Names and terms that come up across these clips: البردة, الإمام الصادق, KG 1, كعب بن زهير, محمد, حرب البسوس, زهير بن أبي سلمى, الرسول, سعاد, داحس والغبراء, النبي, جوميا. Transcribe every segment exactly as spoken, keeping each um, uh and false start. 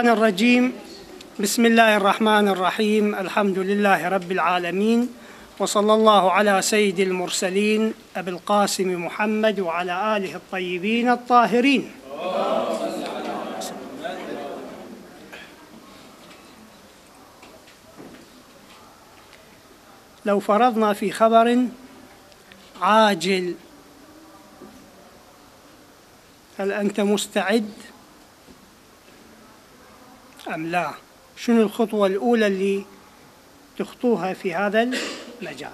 الشيطان الرجيم. بسم الله الرحمن الرحيم. الحمد لله رب العالمين، وصلى الله على سيد المرسلين أبي القاسم محمد وعلى آله الطيبين الطاهرين. لو فرضنا في خبر عاجل، هل أنت مستعد أم لا؟ شنو الخطوة الأولى اللي تخطوها في هذا المجال؟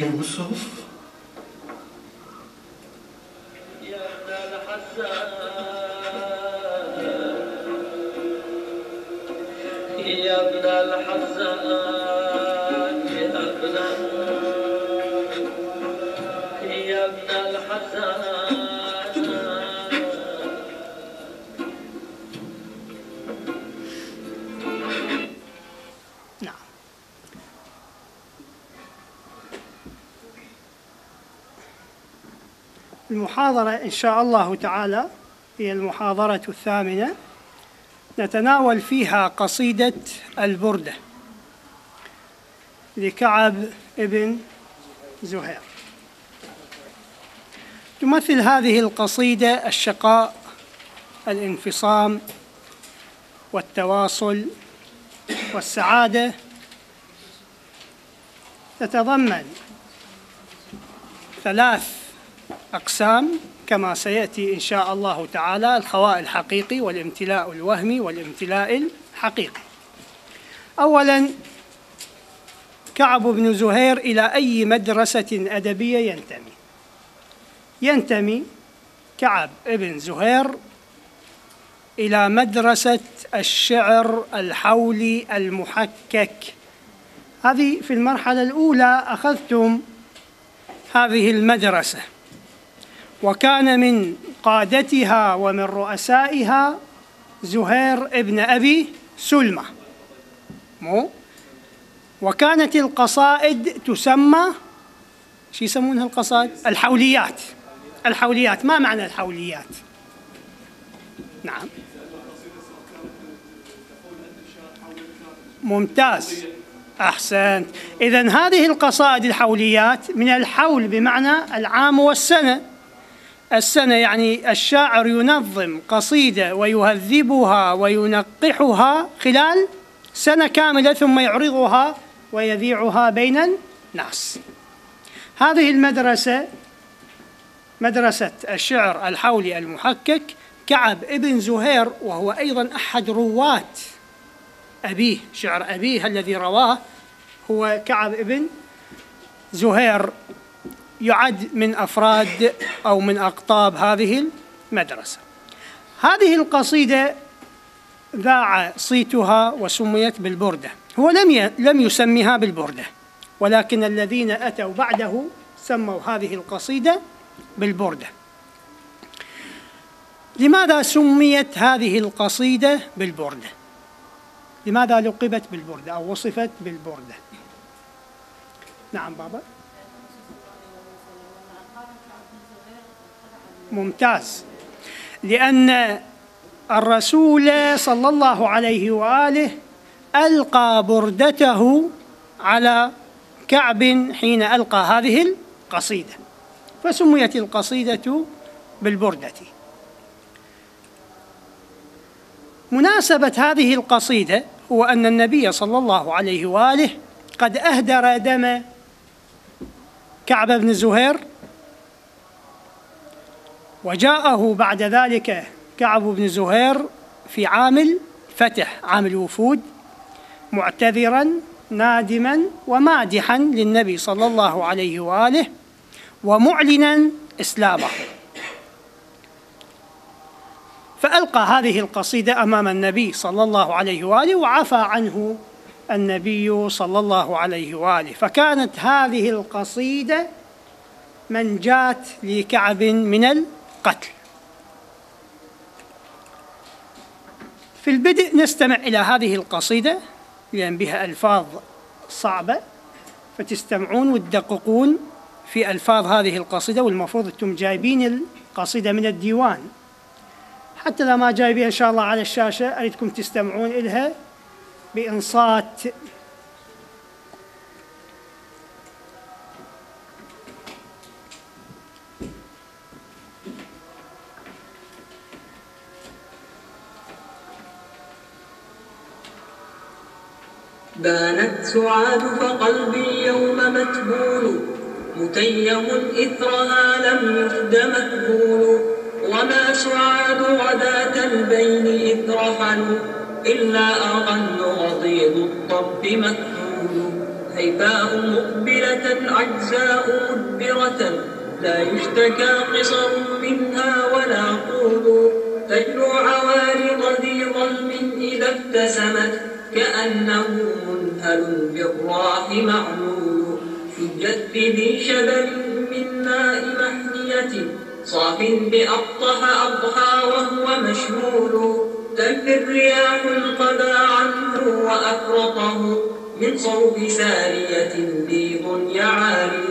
يوسف يا ابن الحزان، يا ابن الحزان، يا ابن يا ابن الحزان، المحاضرة إن شاء الله تعالى هي المحاضرة الثامنة، نتناول فيها قصيدة البردة لكعب بن زهير. تمثل هذه القصيدة الشقاء، الانفصام، والتواصل، والسعادة. تتضمن ثلاث أقسام كما سيأتي إن شاء الله تعالى: الخواء الحقيقي، والامتلاء الوهمي، والامتلاء الحقيقي. أولاً، كعب بن زهير إلى أي مدرسة أدبية ينتمي؟ ينتمي كعب بن زهير إلى مدرسة الشعر الحولي المحكك. هذه في المرحلة الأولى أخذتم هذه المدرسة، وكان من قادتها ومن رؤسائها زهير بن أبي سلمى. مو وكانت القصائد تسمى، شو يسمونها القصائد؟ الحوليات. الحوليات، ما معنى الحوليات؟ نعم، ممتاز، أحسنت. إذن هذه القصائد الحوليات من الحول بمعنى العام والسنة. السنة يعني الشاعر ينظم قصيدة ويهذبها وينقحها خلال سنة كاملة، ثم يعرضها ويذيعها بين الناس. هذه المدرسة مدرسة الشعر الحولي المحكك، كعب بن زهير وهو أيضا أحد رواة أبيه، شعر أبيه الذي رواه هو كعب بن زهير، يعد من أفراد أو من أقطاب هذه المدرسة. هذه القصيدة ذاع صيتها وسميت بالبردة. هو لم لم يسميها بالبردة، ولكن الذين أتوا بعده سموا هذه القصيدة بالبردة. لماذا سميت هذه القصيدة بالبردة؟ لماذا لقبت بالبردة أو وصفت بالبردة؟ نعم بابا، ممتاز. لأن الرسول صلى الله عليه وآله ألقى بردته على كعب حين ألقى هذه القصيدة، فسميت القصيدة بالبردة. مناسبة هذه القصيدة هو أن النبي صلى الله عليه وآله قد أهدر دم كعب بن زهير، وجاءه بعد ذلك كعب بن زهير في عام الفتح، عام الوفود، معتذراً نادماً ومادحاً للنبي صلى الله عليه وآله ومعلناً إسلامه، فألقى هذه القصيدة أمام النبي صلى الله عليه وآله وعفى عنه النبي صلى الله عليه وآله. فكانت هذه القصيدة منجاة لكعب من القتل. في البدء نستمع إلى هذه القصيدة لأن بها ألفاظ صعبة، فتستمعون وتدققون في ألفاظ هذه القصيدة، والمفروض أنتم جايبين القصيدة من الديوان، حتى لو ما جايبيها إن شاء الله على الشاشة أريدكم تستمعون إلها بإنصات. بانت سعاد فقلبي اليوم متبول، متيم إثرها لم يفد مكبول، وما سعاد غداة البين إذ رحلوا، إلا أغن غضيض الطب مكحول. هيفاء مقبلة عجزاء مدبرة، لا يشتكى قصر منها ولا قود، تجلو عوارض ذي ظلم إذا ابتسمت، كأنه منهل بالراح معلول. سجت في شبل من ماء محنية، صاف بأبطه أبطها وهو مشمول، تلفي الرياح القبى عنه وأفرطه، من صوب سارية بيض يعالج.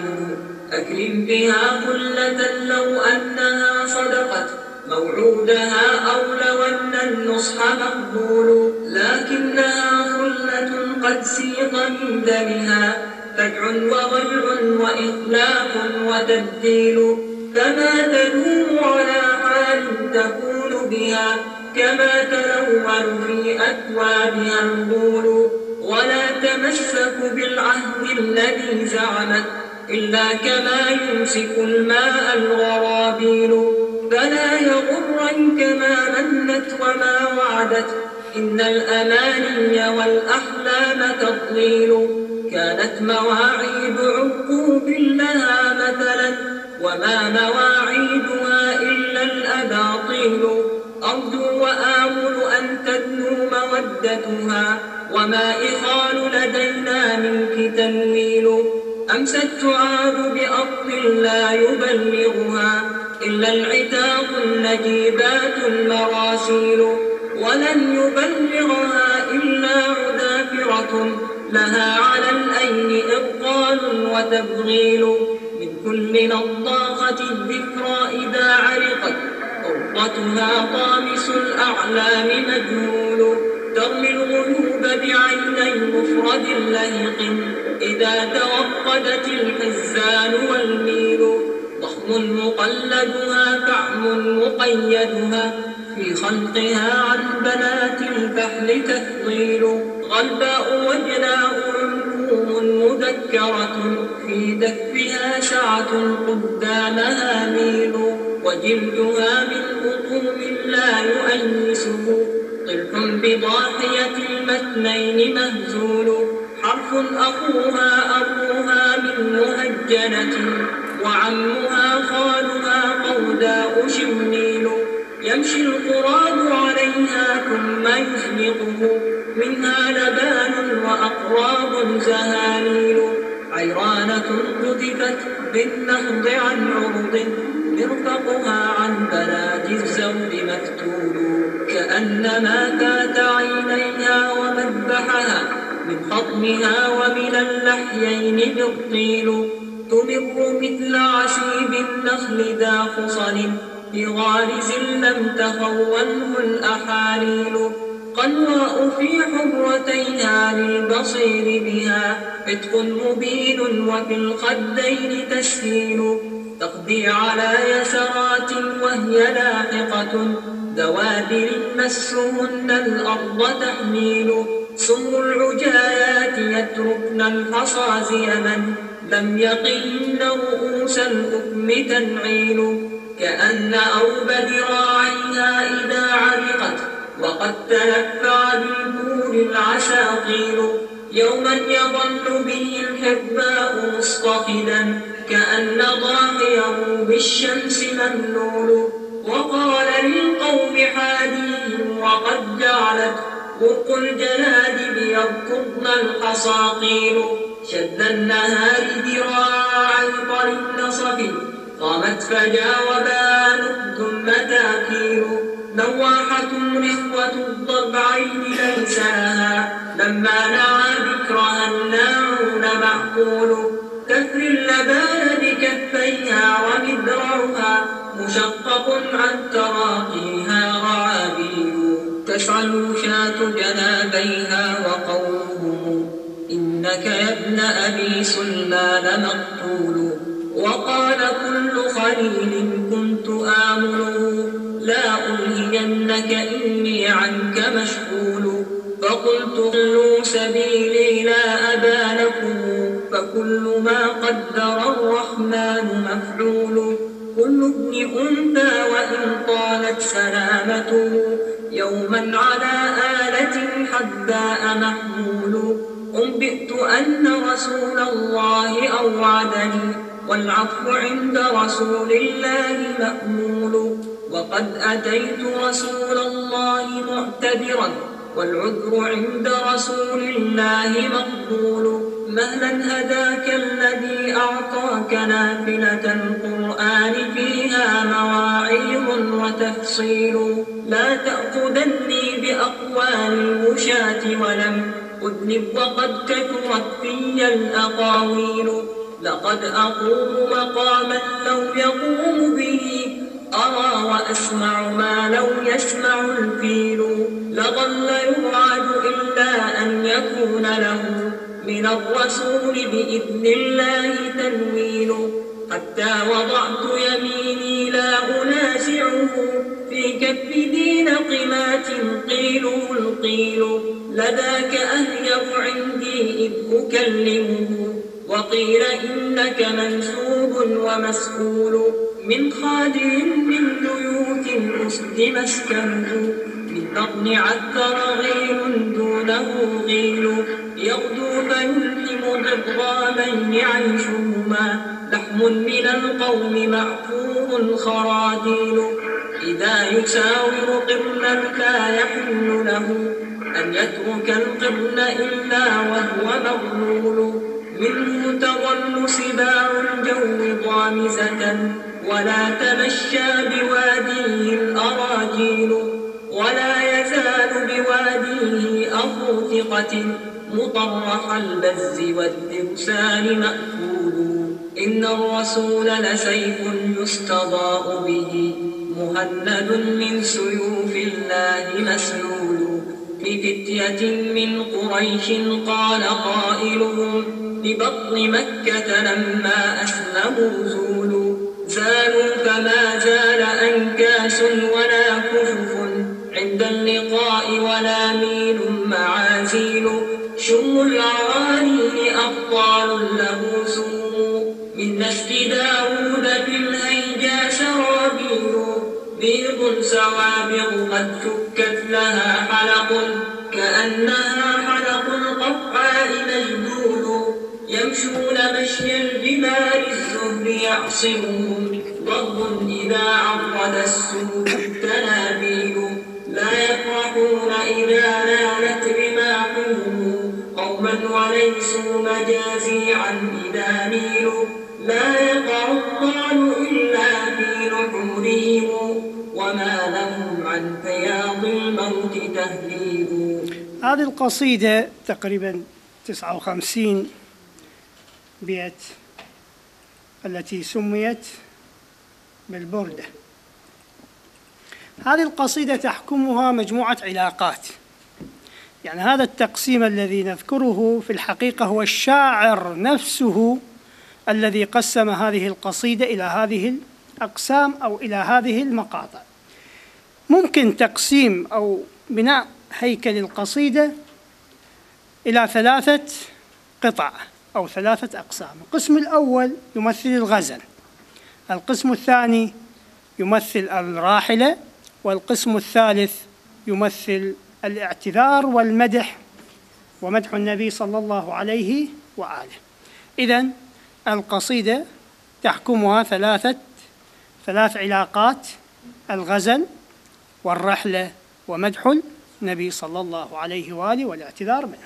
أكرم بها خلة لو أنها صدقت، موعودها أو لو أن النصح مقبول، لكنها خلة قد سيط من دمها فجع وضلع وإخلاق وتبديل، فما تلوم على حال تكون بها، كما تلون في أكوابها الغول. ولا تمسك بالعهد الذي زعمت، إلا كما يمسك الماء الغرابيل، فلا يغرنك ما منت وما وعدت، إن الأماني والأحلام تضليل. كانت مواعيد عقوب لها مثلا، وما مواعيدها إلا الأباطيل، أرجو وآمل أن تدنو مودتها، وما إخال لدينا منك تنويل. أمست تعاد بأرض لا يبلغها، إلا العتاق النجيبات المراسيل، ولن يبلغها إلا عذافرة، لها على الأين إبطال وتبغيل. من كل نضاقة الذكرى إذا عرقت، أرقتها طامس الأعلام مجهول، ترمي الغيوب بعيني مفرد لهق، إذا توقدت الحزان والميل. ضخم مقلدها فعم مقيدها، في خلقها عن بنات الفحل تفضيل، غلباء وجلاء عنكوم مذكرة، في دفها سعة قدامها ميل، وجلدها من قطوم لا يؤنسه، طلح بضاحية المتنين مهزول، حرف أخوها أبوها من مهجنة، وعمها خالها قوداء شميل. يمشي القراد عليها ثم يزلقه، منها لبان وأقراب زهانيل، عيرانة قذفت بالنهض عن عرض، مرفقها عن بنات الزوج مفتول، كأنما فات عينيها ومذبحها، من خطمها ومن اللحيين بالطيل، تمر مثل عشيب النخل ذا خصل، بغارز لم تخونه الأحاليل قلواء في حبرتيها للبصير بها عتق مبين وفي الخدين تسهيل تقضي على يسرات وهي لاحقة دوابر مسهن الأرض تحميل سم العجايات يتركن الحصى زيما لم يقن رؤوس الحكم تنعيل كأن أوب ذراعها إذا عرقت وقد تلفع بالبور العساقيل يوما يظل به الحباء مصطخدا كأن ظاهره بالشمس مملول وقال للقوم حاديهم وقد جعلت غرق الجنادب يركضن الحصاقيل شد النهار ذراعا طرب صفي قامت فجاوبا نبض متاكيل نواحة رخوة الضبعين ليس لها لما نعى ذكرها الناعون معقول كثر اللبان بكفيها ومذرعها مشقق عن تراقيها رعابيل تسعل شاة جنابيها وقومهم إنك يا ابن أبي سلمى لمقتول وقال كل خليل كنت آمله لا ألهينك إني عنك مشغول فقلت خلوا سبيلي لا أبا لكم فكل ما قدر الرحمن مفعول كل ابن أنثى وإن طالت سلامته يوما على آلة حباء محمول أنبئت أن رسول الله أوعدني والعطف عند رسول الله مأمول وقد أتيت رسول الله معتبرا والعذر عند رسول الله مقبول مهلا هداك الذي أعطاك نافلة القرآن فيها مواعيظ وتفصيل لا تأخذني بأقوال المشاة ولم أذنب وقد كثرت في الأقاويل لقد أقوم مقاما لو يقوم به أرى وأسمع ما لو يسمع الفيل لظل يوعد إلا أن يكون له من الرسول بإذن الله تنويل حتى وضعت يميني لا أنازعه في كف ذي نقمات قيله القيل لذاك أهيب عندي إذ أكلمه وقيل إنك منسوب ومسؤول من خادر من بيوت أسد مسكنه من نقن عذر غير دونه غيل يغدو فيلهم عظاما يعيشهما لحم من القوم معفوه خراديل إذا يساور قرنا لا يحل له أن يترك القرن إلا وهو مغلول منه تظل سباع الجو ضامزة ولا تمشى بواديه الأراجيل ولا يزال بواديه أخو ثقة مطرح البز والدرسان مأكول إن الرسول لسيف يستضاء به مهند من سيوف الله مسلول لفتية من قريش قال قائلهم لبطن مكة لما أسلموا زولوا زالوا فما زال أنكاس ولا كفف عند اللقاء ولا ميل معازيل شم العواني أبطال له سوء من نسل داود في الهيجا سرابيل بيض سوابغ قد فكت لها حلق كأنها حلق القطعاء مجدول يمشون مشي الجبال الزهر يعصمهم ضب إذا عرض السوء التنابيل لا يفرحون إذا نالت رماحهم قوما وليسوا مجازيعا إذا ميلوا لا يقع الضال إلا في نحورهم وما لهم عن فياض الموت تهليل. هذه القصيدة تقريبا تسعة وخمسين بيت التي سميت بالبردة هذه القصيدة تحكمها مجموعة علاقات. يعني هذا التقسيم الذي نذكره في الحقيقة هو الشاعر نفسه الذي قسم هذه القصيدة إلى هذه الأقسام أو إلى هذه المقاطع. ممكن تقسيم أو بناء هيكل القصيدة إلى ثلاثة قطع أو ثلاثة أقسام. القسم الأول يمثل الغزل، القسم الثاني يمثل الراحلة، والقسم الثالث يمثل الاعتذار والمدح ومدح النبي صلى الله عليه وآله. إذن القصيدة تحكمها ثلاثة ثلاث علاقات: الغزل والرحلة ومدح النبي صلى الله عليه وآله والاعتذار منه.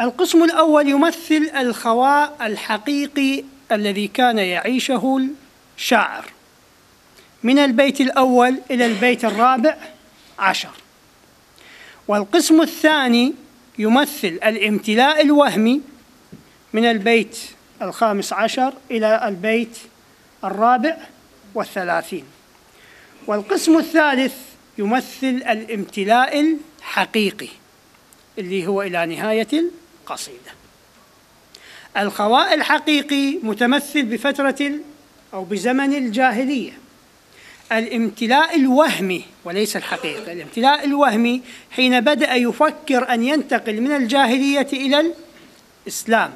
القسم الأول يمثل الخواء الحقيقي الذي كان يعيشه الشاعر من البيت الأول إلى البيت الرابع عشر. والقسم الثاني يمثل الامتلاء الوهمي من البيت الخامس عشر إلى البيت الرابع والثلاثين. والقسم الثالث يمثل الامتلاء الحقيقي اللي هو إلى نهاية القصيدة. الخواء الحقيقي متمثل بفترة أو بزمن الجاهلية. الامتلاء الوهمي وليس الحقيقي، الامتلاء الوهمي حين بدأ يفكر أن ينتقل من الجاهلية إلى الإسلام،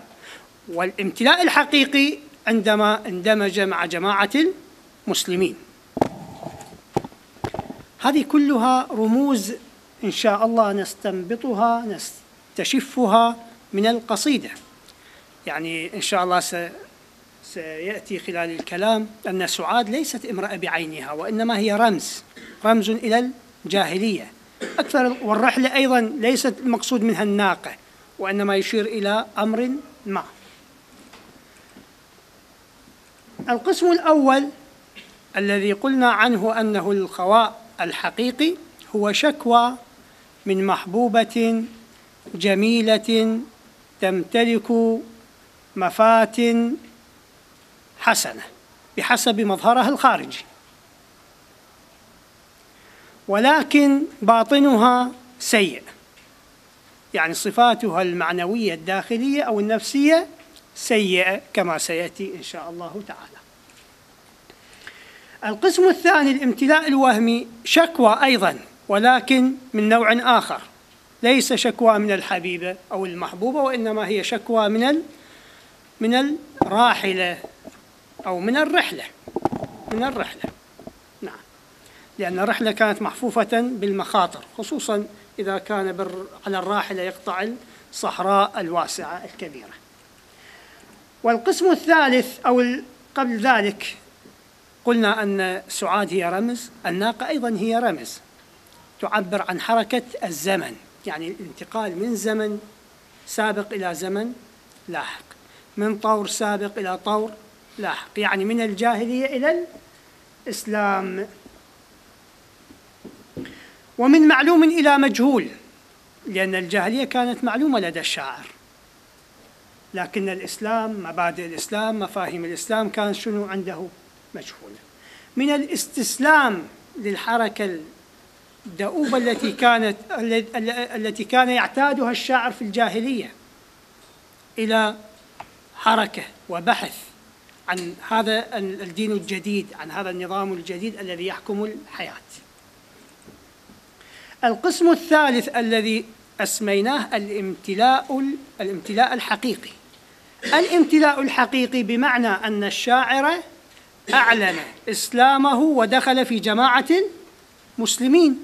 والامتلاء الحقيقي عندما اندمج مع جماعة المسلمين. هذه كلها رموز إن شاء الله نستنبطها نستشفها من القصيدة. يعني إن شاء الله س سيأتي خلال الكلام أن سعاد ليست امرأة بعينها، وإنما هي رمز رمز إلى الجاهلية أكثر. والرحلة أيضا ليست المقصود منها الناقة، وإنما يشير إلى أمر ما. القسم الأول الذي قلنا عنه أنه الخواء الحقيقي هو شكوى من محبوبة جميلة تمتلك مفات حسنة بحسب مظهرها الخارجي، ولكن باطنها سيء. يعني صفاتها المعنوية الداخلية أو النفسية سيئة كما سيأتي إن شاء الله تعالى. القسم الثاني الامتلاء الوهمي شكوى أيضا، ولكن من نوع آخر، ليس شكوى من الحبيبة أو المحبوبة، وإنما هي شكوى من من الراحلة أو من الرحلة من الرحلة نعم، لأن الرحلة كانت محفوفة بالمخاطر، خصوصا إذا كان بر على الراحلة يقطع الصحراء الواسعة الكبيرة. والقسم الثالث أو قبل ذلك قلنا أن سعاد هي رمز، الناقة أيضا هي رمز تعبر عن حركة الزمن، يعني الانتقال من زمن سابق إلى زمن لاحق، من طور سابق إلى طور لاحق، يعني من الجاهلية إلى الإسلام. ومن معلوم إلى مجهول، لأن الجاهلية كانت معلومة لدى الشاعر، لكن الإسلام مبادئ الإسلام مفاهيم الإسلام كان شنو عنده مجهولة. من الاستسلام للحركة الدؤوبة التي كانت التي كان يعتادها الشاعر في الجاهلية إلى حركة وبحث عن هذا الدين الجديد، عن هذا النظام الجديد الذي يحكم الحياة. القسم الثالث الذي أسميناه الامتلاء الامتلاء الحقيقي. الامتلاء الحقيقي بمعنى أن الشاعر أعلن إسلامه ودخل في جماعة المسلمين،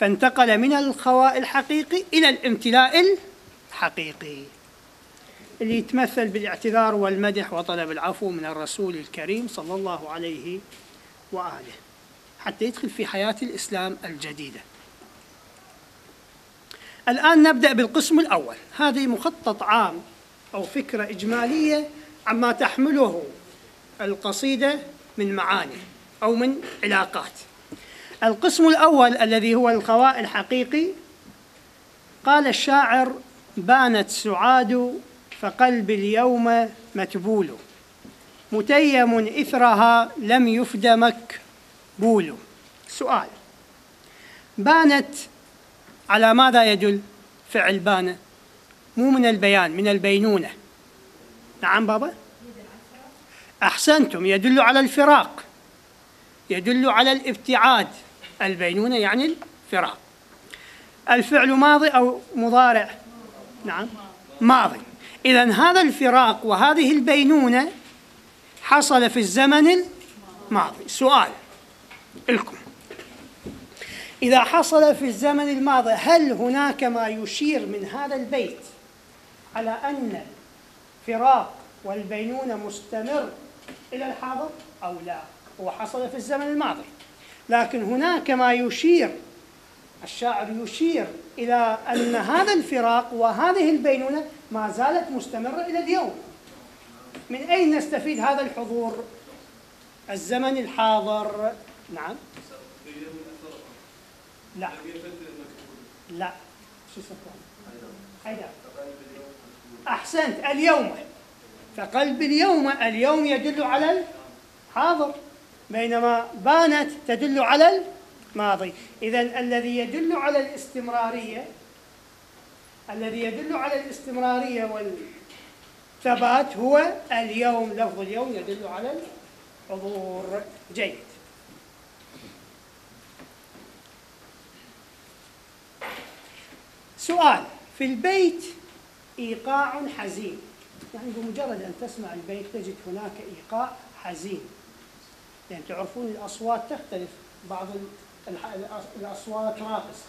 فانتقل من الخواء الحقيقي إلى الامتلاء الحقيقي اللي يتمثل بالاعتذار والمدح وطلب العفو من الرسول الكريم صلى الله عليه وآله حتى يدخل في حياة الإسلام الجديدة. الآن نبدأ بالقسم الأول. هذه مخطط عام أو فكرة إجمالية عما تحمله القصيدة من معاني أو من علاقات. القسم الأول الذي هو الخواء الحقيقي، قال الشاعر: بانت سعاد فقلبي اليوم متبول، متيم إثرها لم يفد مكبول. سؤال: بانت على ماذا يدل فعل بان؟ مو من البيان، من البينونة. نعم بابا؟ أحسنتم، يدل على الفراق، يدل على الابتعاد. البينونة يعني الفراق. الفعل ماضي أو مضارع؟ نعم ماضي. إذن هذا الفراق وهذه البينونة حصل في الزمن الماضي. سؤال لكم: إذا حصل في الزمن الماضي هل هناك ما يشير من هذا البيت على أن الفراق والبينونة مستمر إلى الحاضر أو لا؟ هو حصل في الزمن الماضي، لكن هناك ما يشير، الشاعر يشير إلى أن هذا الفراق وهذه البينونة ما زالت مستمرة إلى اليوم. من أين نستفيد هذا الحضور؟ الزمن الحاضر. نعم لا لا شو سفر؟ أحسنت، اليوم. فقلب اليوم، اليوم يدل على الحاضر، بينما بانت تدل على الماضي. إذن الذي يدل على الاستمرارية، الذي يدل على الاستمرارية والثبات هو اليوم. لفظ اليوم يدل على الحضور. جيد. سؤال: في البيت إيقاع حزين، يعني بمجرد أن تسمع البيت تجد هناك إيقاع حزين، يعني تعرفون الأصوات تختلف، بعض الأصوات راقصة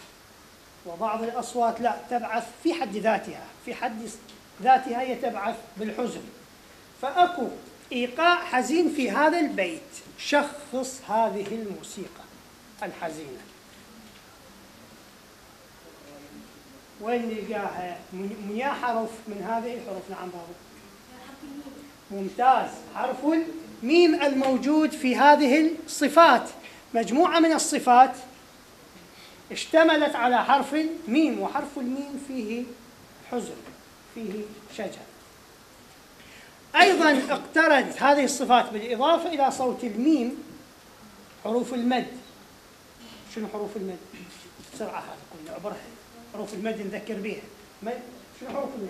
وبعض الأصوات لا، تبعث في حد ذاتها، في حد ذاتها هي تبعث بالحزن. فأكو إيقاع حزين في هذا البيت، شخص هذه الموسيقى الحزينة، وين نلقاها؟ من يا حرف من هذه الحروف؟ نعم بابا. ممتاز، حرف الميم الموجود في هذه الصفات. مجموعة من الصفات اشتملت على حرف الميم، وحرف الميم فيه حزن، فيه شجن. أيضا اقترنت هذه الصفات بالإضافة إلى صوت الميم حروف المد. شنو حروف المد؟ بسرعة هذا كله عبرها. حروف المد نذكر بها. مد شنو حروف المد؟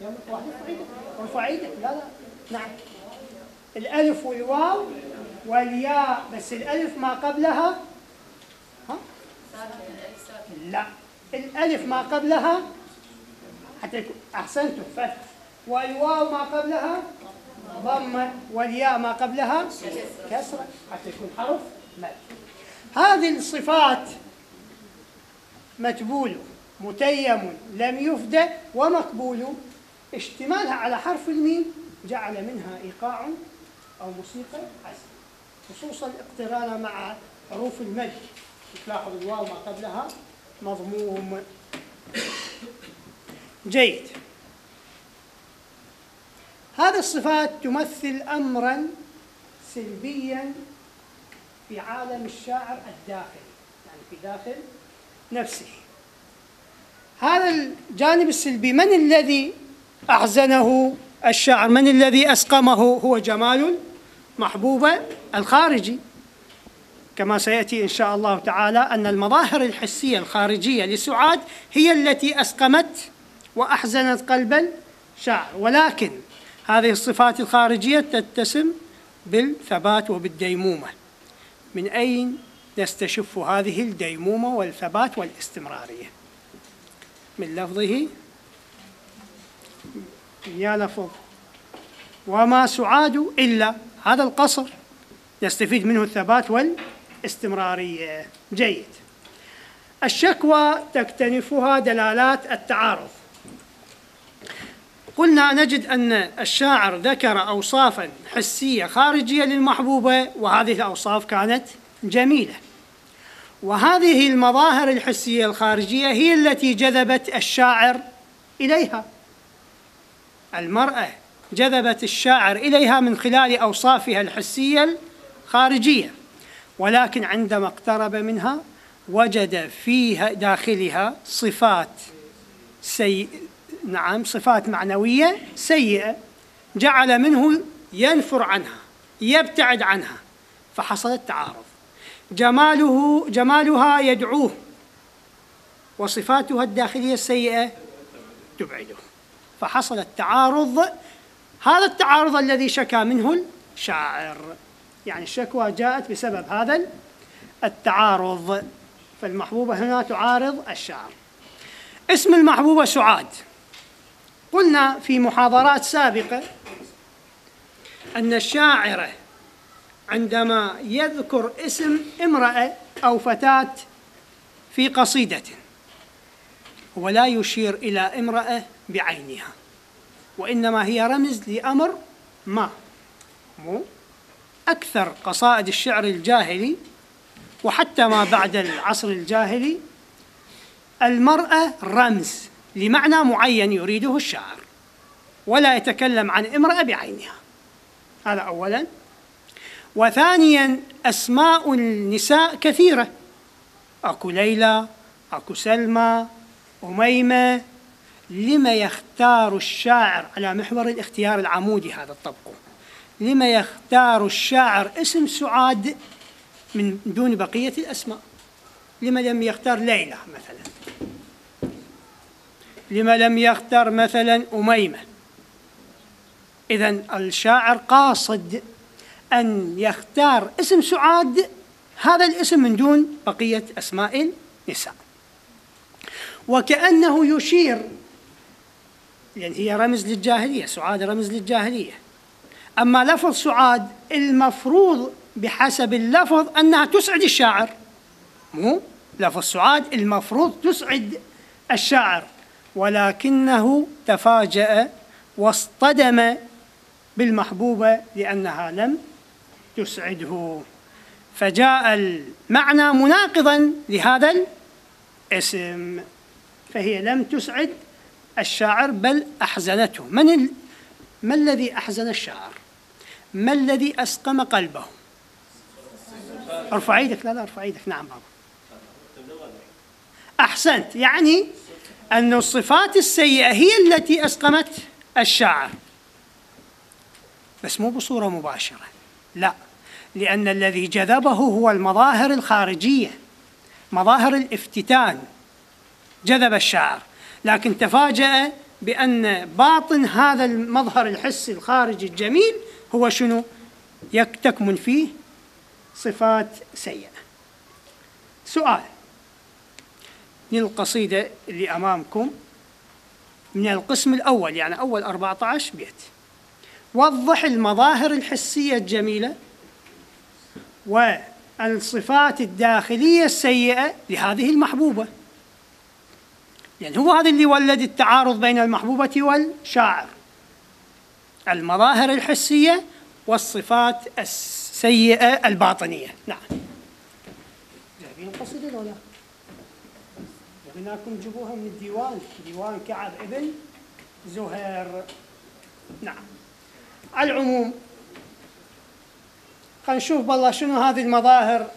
يلا واحد صعيدة، ارفع ايدك. لا لا نعم، الألف والواو والياء، بس الألف ما قبلها ها؟ لا، الألف ما قبلها حتى يكون أحسنتم فتح، والواو ما قبلها ضمة، والياء ما قبلها كسرة، حتى يكون حرف مد. هذه الصفات متبول، متيم، لم يفد، ومقبول، اشتمالها على حرف الميم جعل منها إيقاع أو موسيقى حزين، خصوصا اقتران مع حروف المد. تلاحظ الواو ما قبلها مضموم. جيد. هذه الصفات تمثل أمرا سلبيا في عالم الشاعر الداخلي، يعني في داخل نفسه. هذا الجانب السلبي من الذي أحزنه الشاعر؟ من الذي أسقمه؟ هو جمال المحبوبة الخارجي، كما سيأتي إن شاء الله تعالى أن المظاهر الحسية الخارجية لسعاد هي التي أسقمت وأحزنت قلب الشاعر، ولكن هذه الصفات الخارجية تتسم بالثبات وبالديمومة. من أين نستشف هذه الديمومة والثبات والاستمرارية؟ من لفظه، يا لفظ وما سعاد إلا، هذا القصر يستفيد منه الثبات والاستمرارية. جيد. الشكوى تكتنفها دلالات التعارض. قلنا نجد أن الشاعر ذكر أوصافا حسية خارجية للمحبوبة، وهذه الأوصاف كانت جميلة، وهذه المظاهر الحسية الخارجية هي التي جذبت الشاعر إليها. المرأة جذبت الشاعر إليها من خلال أوصافها الحسية الخارجية، ولكن عندما اقترب منها وجد فيها داخلها صفات سيئة، نعم صفات معنوية سيئة، جعل منه ينفر عنها، يبتعد عنها، فحصل التعارض. جماله جمالها يدعوه، وصفاتها الداخلية السيئة تبعده، فحصل التعارض. هذا التعارض الذي شكى منه الشاعر، يعني الشكوى جاءت بسبب هذا التعارض، فالمحبوبة هنا تعارض الشاعر. اسم المحبوبة سعاد. قلنا في محاضرات سابقة أن الشاعر عندما يذكر اسم امرأة أو فتاة في قصيدة ولا يشير إلى امرأة بعينها، وإنما هي رمز لأمر ما. مو أكثر قصائد الشعر الجاهلي وحتى ما بعد العصر الجاهلي المرأة رمز لمعنى معين يريده الشاعر، ولا يتكلم عن امرأة بعينها. هذا أولاً. وثانياً أسماء النساء كثيرة، أكو ليلى، أكو سلمى، أميمة. لما يختار الشاعر على محور الاختيار العمودي هذا الطبق، لما يختار الشاعر اسم سعاد من دون بقية الأسماء؟ لما لم يختار ليلى مثلا؟ لما لم يختار مثلا أميمة؟ إذن الشاعر قاصد أن يختار اسم سعاد، هذا الاسم من دون بقية أسماء النساء، وكأنه يشير، لأن هي رمز للجاهلية، سعاد رمز للجاهلية. أما لفظ سعاد المفروض بحسب اللفظ أنها تسعد الشاعر، مو لفظ سعاد المفروض تسعد الشاعر، ولكنه تفاجأ واصطدم بالمحبوبة لأنها لم تسعده، فجاء المعنى مناقضا لهذا الاسم، فهي لم تسعد الشاعر بل أحزنته. من ال... ما الذي أحزن الشاعر؟ ما الذي أسقم قلبه؟ ارفع ايدك. لا لا ارفع ايدك. نعم بابا، أحسنت. يعني أن الصفات السيئة هي التي أسقمت الشاعر، بس مو بصورة مباشرة، لا، لأن الذي جذبه هو المظاهر الخارجية، مظاهر الافتتان جذب الشاعر، لكن تفاجأ بأن باطن هذا المظهر الحسي الخارجي الجميل هو شنو؟ يكتكمن فيه صفات سيئة. سؤال للقصيدة اللي أمامكم من القسم الأول، يعني أول أربعة عشر بيت. وضح المظاهر الحسية الجميلة والصفات الداخلية السيئة لهذه المحبوبة، يعني هو هذا اللي ولد التعارض بين المحبوبة والشاعر، المظاهر الحسية والصفات السيئة الباطنية. نعم. جايبين القصيدة ولا لا؟ جايبيناكم جيبوها من الديوان، ديوان كعب بن زهير. نعم. على العموم خلينا نشوف بالله شنو هذه المظاهر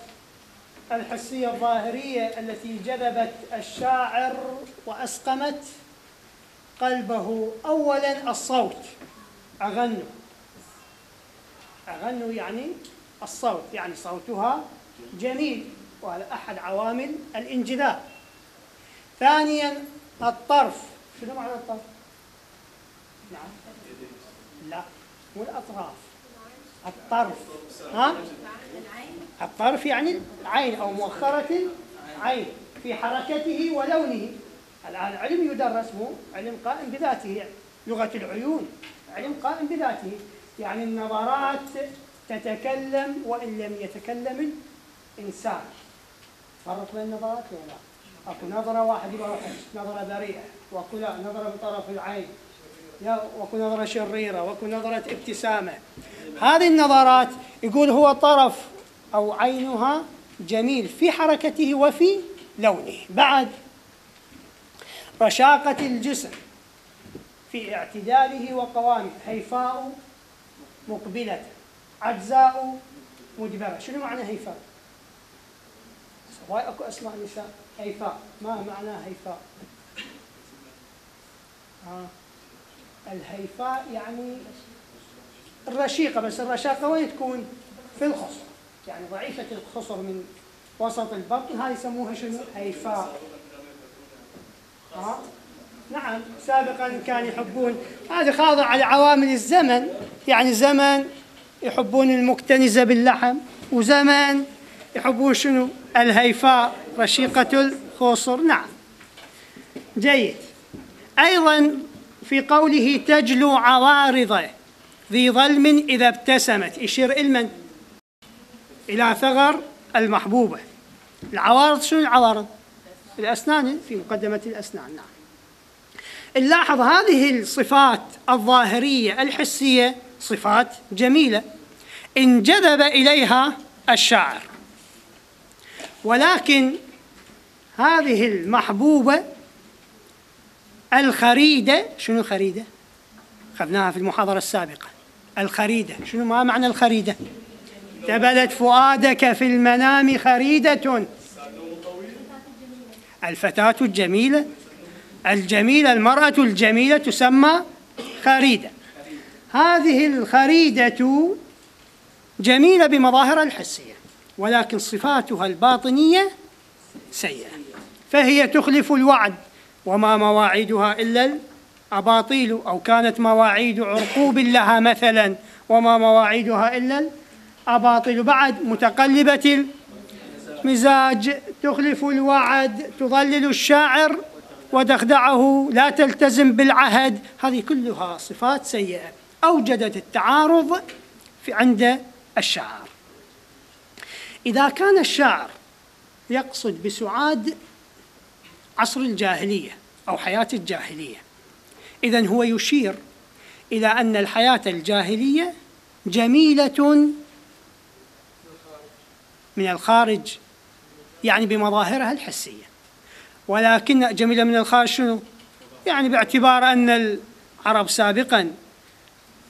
الحسية الظاهرية التي جذبت الشاعر وأسقمت قلبه. أولا الصوت. أغنوا. أغنوا يعني الصوت، يعني صوتها جميل، وهذا أحد عوامل الانجذاب. ثانيا الطرف. شنو معنى الطرف؟ نعم. لا، مو الأطراف، الطرف. ها؟ الطرف يعني العين أو مؤخرة العين في حركته ولونه. الآن علم يدرس، مو علم قائم بذاته، لغة العيون علم قائم بذاته، يعني النظرات تتكلم وإن لم يتكلم الإنسان. فرق بين النظرات ولا لا؟ أكو نظرة واحد يبقى نظرة بريئة، وأكو لا نظرة بطرف العين، وأكو نظرة شريرة، وأكو نظرة ابتسامة. هذه النظرات يقول هو طرف أو عينها جميل في حركته وفي لونه. بعد رشاقة الجسم في اعتداله وقوامه، هيفاء مقبلة، عجزاء مدبرة. شنو معنى هيفاء؟ هواي أكو أسماء نساء هيفاء، ما معنى هيفاء؟ آه. الهيفاء يعني الرشيقة، بس الرشاقة وين تكون؟ في الخصر، يعني ضعيفة الخصر من وسط البطن، هاي يسموها شنو؟ هيفاء. آه؟ نعم، سابقا كانوا يحبون، هذه خاضعة لعوامل الزمن، يعني زمن يحبون المكتنزة باللحم، وزمن يحبون شنو؟ الهيفاء رشيقة الخصر. نعم جيد. أيضا في قوله تجلو عوارضه ذي ظلم إذا ابتسمت، يشير إلى من؟ إلى ثغر المحبوبة. العوارض شنو العوارض؟ الأسنان، في مقدمة الأسنان. نعم نلاحظ هذه الصفات الظاهرية الحسية صفات جميلة انجذب إليها الشاعر، ولكن هذه المحبوبة الخريدة، شنو الخريدة؟ أخذناها في المحاضرة السابقة. الخريدة شنو؟ ما معنى الخريدة؟ تبلت فؤادك في المنام خريدة، الفتاة الجميلة الجميلة المرأة الجميلة تسمى خريدة. هذه الخريدة جميلة بمظاهرها الحسية، ولكن صفاتها الباطنية سيئة، فهي تخلف الوعد، وما مواعيدها إلا الأباطيل، أو كانت مواعيد عرقوب لها مثلا، وما مواعيدها إلا الأباطيل. بعد متقلبة المزاج، تخلف الوعد، تضلل الشاعر وتخدعه، لا تلتزم بالعهد، هذه كلها صفات سيئة أوجدت التعارض في عند الشاعر. إذا كان الشاعر يقصد بسعاد عصر الجاهلية أو حياة الجاهلية، إذن هو يشير إلى أن الحياة الجاهلية جميلة من الخارج، يعني بمظاهرها الحسية، ولكن جميلة من الخارج شنو؟ يعني باعتبار أن العرب سابقا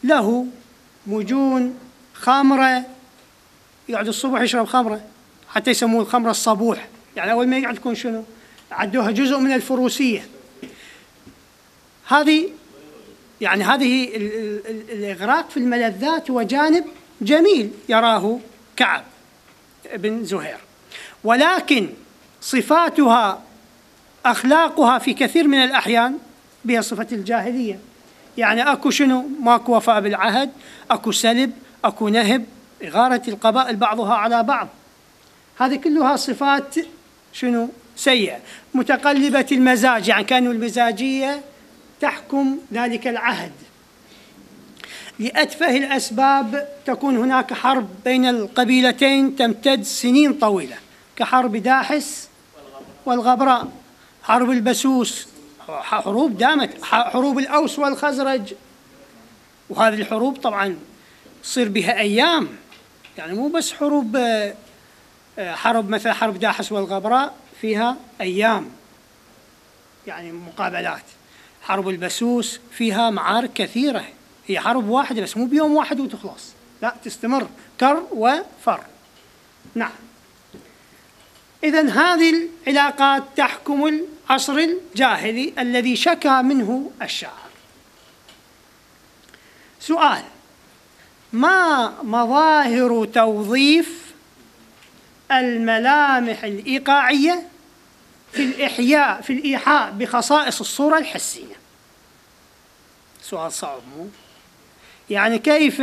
له مجون خمرة، يقعد الصبح يشرب خمرة، حتى يسموه الخمرة الصبوح، يعني أول ما يقعد يكون شنو؟ عدوها جزء من الفروسية. هذه يعني هذه الإغراق في الملذات هو جانب جميل يراه كعب بن زهير، ولكن صفاتها أخلاقها في كثير من الأحيان بها صفة الجاهلية، يعني أكو شنو؟ ماكو وفاء بالعهد، أكو سلب، أكو نهب، إغارة القبائل بعضها على بعض، هذه كلها صفات شنو؟ سيئة. متقلبة المزاج، يعني كانوا المزاجية تحكم ذلك العهد، لأتفه الأسباب تكون هناك حرب بين القبيلتين تمتد سنين طويلة، كحرب داحس والغبراء، حرب البسوس، حروب دامت، حروب الأوس والخزرج، وهذه الحروب طبعا تصير بها أيام، يعني مو بس حروب، حرب مثلا حرب داحس والغبراء فيها أيام يعني مقابلات، حرب البسوس فيها معارك كثيرة، هي حرب واحدة بس مو بيوم واحد وتخلص، لا تستمر كر وفر. نعم إذن هذه العلاقات تحكم العصر الجاهلي الذي شكى منه الشاعر. سؤال: ما مظاهر توظيف الملامح الإيقاعية في الإحياء في الإيحاء بخصائص الصورة الحسية؟ سؤال صعب مو؟ يعني كيف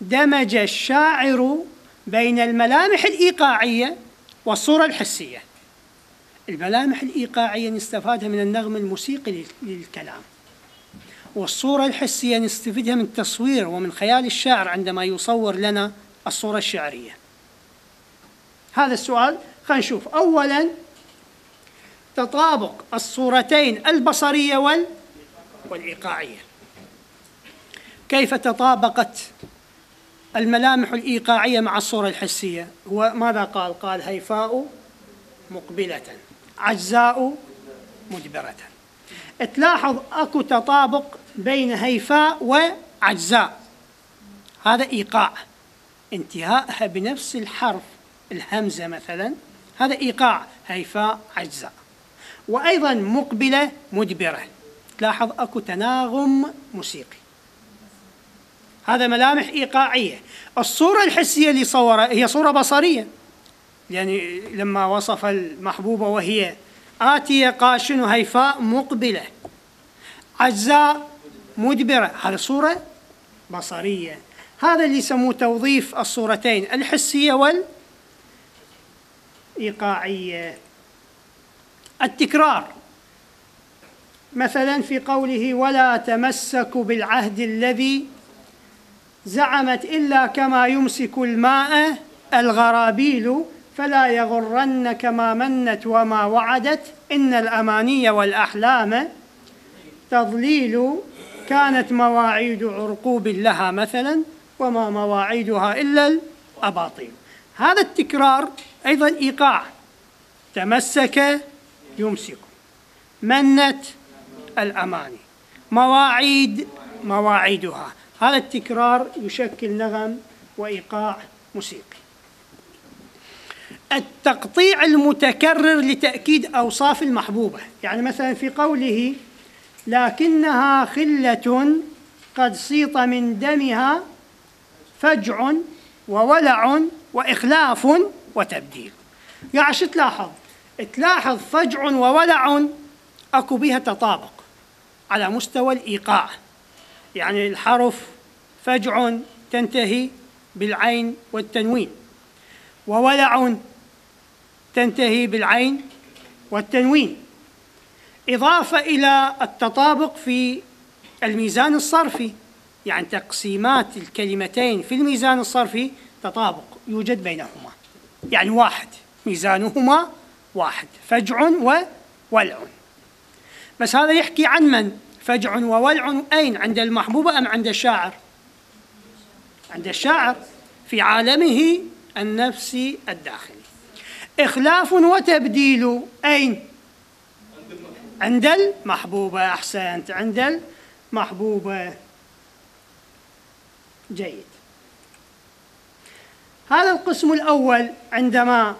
دمج الشاعر بين الملامح الإيقاعية والصورة الحسية؟ الملامح الإيقاعية نستفادها من النغم الموسيقي للكلام، والصورة الحسية نستفيدها من التصوير ومن خيال الشاعر عندما يصور لنا الصورة الشعرية. هذا السؤال خلينا نشوف. أولاً تطابق الصورتين البصرية وال والإيقاعية، كيف تطابقت الملامح الإيقاعية مع الصورة الحسية؟ هو ماذا قال؟ قال هيفاء مقبلة، عجزاء مدبرة. تلاحظ أكو تطابق بين هيفاء وعجزاء، هذا إيقاع، انتهاءها بنفس الحرف الهمزة مثلا، هذا إيقاع هيفاء عجزاء، وأيضا مقبلة مدبرة. تلاحظ أكو تناغم موسيقي، هذا ملامح إيقاعية. الصورة الحسية اللي صورها هي صورة بصرية، يعني لما وصف المحبوبة وهي آتية قاشن هيفاء مقبلة عجزاء مدبرة، هذه صورة بصرية. هذا اللي يسموه توظيف الصورتين الحسية والإيقاعية. التكرار مثلا في قوله ولا تمسكوا بالعهد الذي زعمت إلا كما يمسك الماء الغرابيل فلا يغرنك ما منت وما وعدت إن الأماني والأحلام تضليل كانت مواعيد عرقوب لها مثلا وما مواعيدها إلا الأباطيل. هذا التكرار أيضا إيقاع، تمسك يمسك، منت الأماني، مواعيد مواعيدها، هذا التكرار يشكل نغم وإيقاع موسيقي. التقطيع المتكرر لتأكيد أوصاف المحبوبة، يعني مثلا في قوله لكنها خلة قد سيط من دمها فجع وولع وإخلاف وتبديل. يعني شو تلاحظ؟ تلاحظ فجع وولع أكو بها تطابق على مستوى الإيقاع، يعني الحرف فجع تنتهي بالعين والتنوين، وولع تنتهي بالعين والتنوين، إضافة إلى التطابق في الميزان الصرفي، يعني تقسيمات الكلمتين في الميزان الصرفي تطابق يوجد بينهما، يعني واحد، ميزانهما واحد، فجع وولع. بس هذا يحكي عن من؟ فجع وولع أين؟ عند المحبوبة أم عند الشاعر؟ عند الشاعر في عالمه النفسي الداخلي. إخلاف وتبديل أين؟ عند المحبوبة، أحسنت، عند المحبوبة. جيد. هذا القسم الأول عندما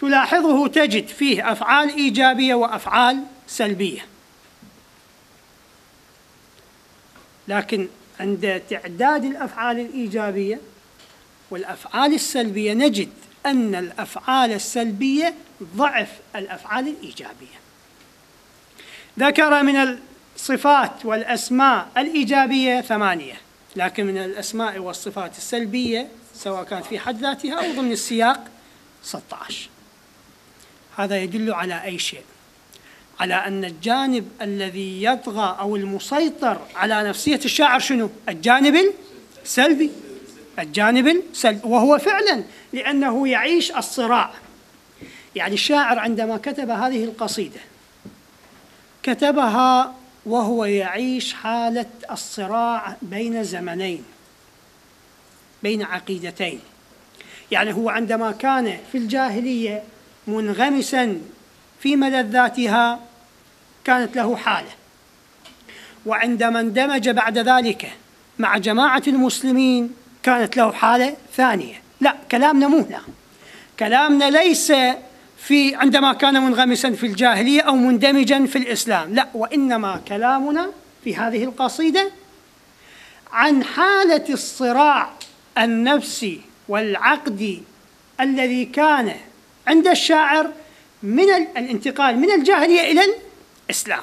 تلاحظه تجد فيه أفعال إيجابية وأفعال سلبية، لكن عند تعداد الأفعال الإيجابية والأفعال السلبية نجد أن الأفعال السلبية ضعف الأفعال الإيجابية. ذكر من الصفات والأسماء الإيجابية ثمانية، لكن من الأسماء والصفات السلبية سواء كانت في حد ذاتها أو ضمن السياق ستة عشر. هذا يدل على أي شيء؟ على أن الجانب الذي يطغى أو المسيطر على نفسية الشاعر شنو؟ الجانب السلبي، الجانب السلبي، وهو فعلا لأنه يعيش الصراع. يعني الشاعر عندما كتب هذه القصيدة كتبها وهو يعيش حالة الصراع بين زمنين، بين عقيدتين. يعني هو عندما كان في الجاهلية منغمساً في ملذاتها كانت له حالة، وعندما اندمج بعد ذلك مع جماعة المسلمين كانت له حالة ثانية. لا، كلامنا مو هنا، كلامنا ليس في عندما كان منغمسا في الجاهلية أو مندمجا في الإسلام، لا، وإنما كلامنا في هذه القصيدة عن حالة الصراع النفسي والعقدي الذي كان عند الشاعر من الانتقال من الجاهلية إلى الإسلام.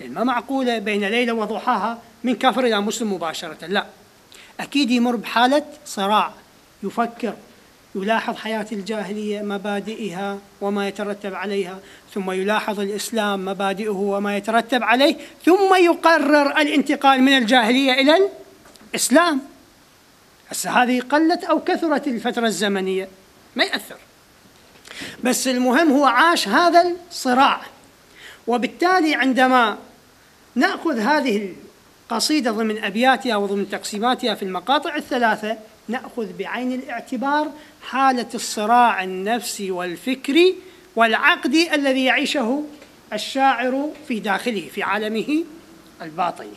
لأن ما معقولة بين ليلة وضحاها من كافر إلى مسلم مباشرة، لا، أكيد يمر بحالة صراع، يفكر، يلاحظ حياة الجاهلية مبادئها وما يترتب عليها، ثم يلاحظ الإسلام مبادئه وما يترتب عليه، ثم يقرر الانتقال من الجاهلية إلى الإسلام. هسه هذه قلت أو كثرت الفترة الزمنية ما يأثر، بس المهم هو عاش هذا الصراع. وبالتالي عندما نأخذ هذه القصيدة ضمن أبياتها وضمن تقسيماتها في المقاطع الثلاثة نأخذ بعين الاعتبار حالة الصراع النفسي والفكري والعقدي الذي يعيشه الشاعر في داخله في عالمه الباطني.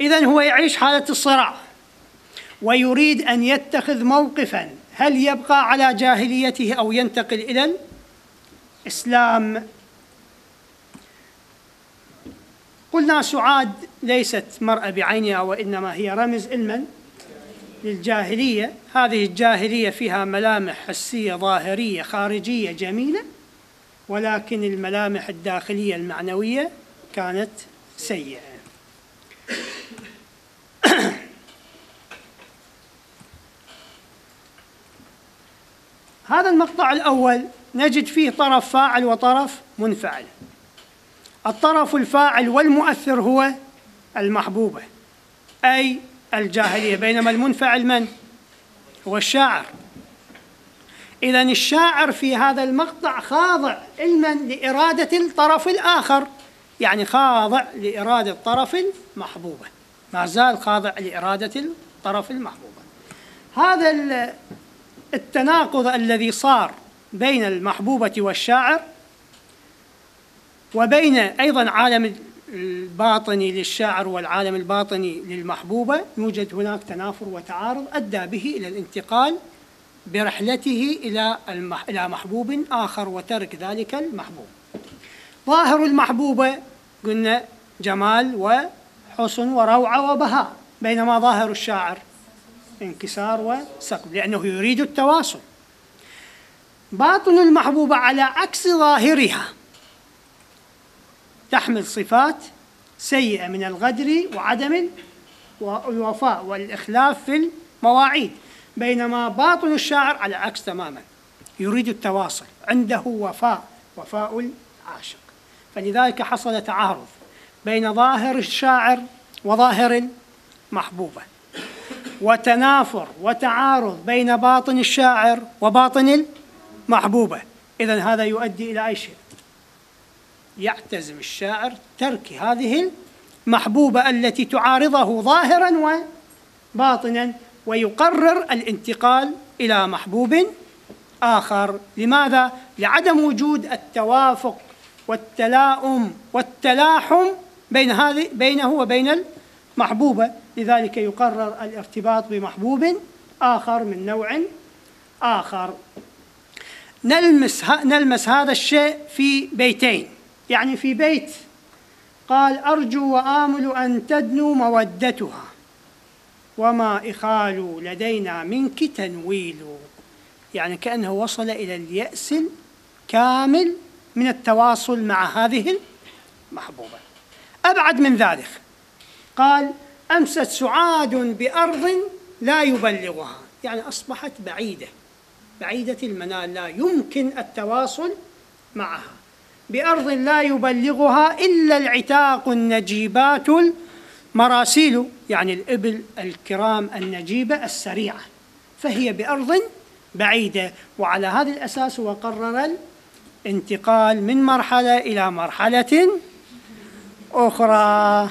إذن هو يعيش حالة الصراع ويريد أن يتخذ موقفاً، هل يبقى على جاهليته أو ينتقل إلى الإسلام؟ قلنا سعاد ليست مرأة بعينها وإنما هي رمز إلما للجاهلية. هذه الجاهلية فيها ملامح حسية ظاهرية خارجية جميلة، ولكن الملامح الداخلية المعنوية كانت سيئة. هذا المقطع الأول نجد فيه طرف فاعل وطرف منفعل. الطرف الفاعل والمؤثر هو المحبوبة أي الجاهلية، بينما المنفعل من؟ هو الشاعر. إذن الشاعر في هذا المقطع خاضع علما لإرادة الطرف الآخر، يعني خاضع لإرادة الطرف المحبوبة، ما زال خاضع لإرادة الطرف المحبوبة. هذا التناقض الذي صار بين المحبوبة والشاعر وبين أيضا عالم الباطني للشاعر والعالم الباطني للمحبوبة، يوجد هناك تنافر وتعارض أدى به إلى الانتقال برحلته إلى إلى محبوب آخر وترك ذلك المحبوب. ظاهر المحبوبة قلنا جمال وحسن وروعة وبهاء، بينما ظاهر الشاعر انكسار وسقم، لأنه يريد التواصل. باطن المحبوبة على عكس ظاهرها تحمل صفات سيئة من الغدر وعدم الوفاء والإخلاف في المواعيد، بينما باطن الشاعر على عكس تماما، يريد التواصل، عنده وفاء، وفاء العاشق. فلذلك حصل تعارض بين ظاهر الشاعر وظاهر المحبوبة، وتنافر وتعارض بين باطن الشاعر وباطن المحبوبة. إذن هذا يؤدي إلى أي شيء؟ يعتزم الشاعر ترك هذه المحبوبة التي تعارضه ظاهرا وباطنا، ويقرر الانتقال إلى محبوب آخر. لماذا؟ لعدم وجود التوافق والتلاؤم والتلاحم بين هذه بينه وبين المحبوبة، لذلك يقرر الارتباط بمحبوب آخر من نوع آخر. نلمس نلمس هذا الشيء في بيتين، يعني في بيت قال أرجو وآمل أن تدنو مودتها وما إخال لدينا منك تنويل، يعني كأنه وصل إلى اليأس الكامل من التواصل مع هذه المحبوبة. أبعد من ذلك قال أمست سعاد بأرض لا يبلغها، يعني أصبحت بعيدة بعيدة المنال، لا يمكن التواصل معها، بأرض لا يبلغها إلا العتاق النجيبات المراسيل، يعني الإبل الكرام النجيبة السريعة، فهي بأرض بعيدة. وعلى هذا الأساس هو قرر الانتقال من مرحلة إلى مرحلة أخرى.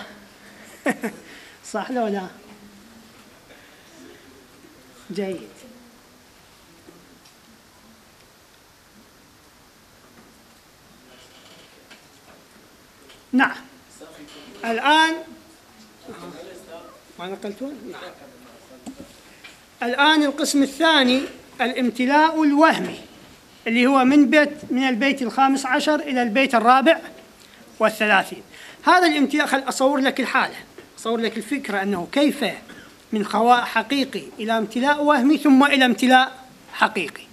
صح لو لا؟ جيد. نعم. الآن ما نقلتون؟ نعم. الآن القسم الثاني الامتلاء الوهمي، اللي هو من بيت من البيت الخامس عشر إلى البيت الرابع والثلاثين. هذا الامتلاء، خل أصور لك الحالة، أصور لك الفكرة أنه كيف من خواء حقيقي إلى امتلاء وهمي ثم إلى امتلاء حقيقي.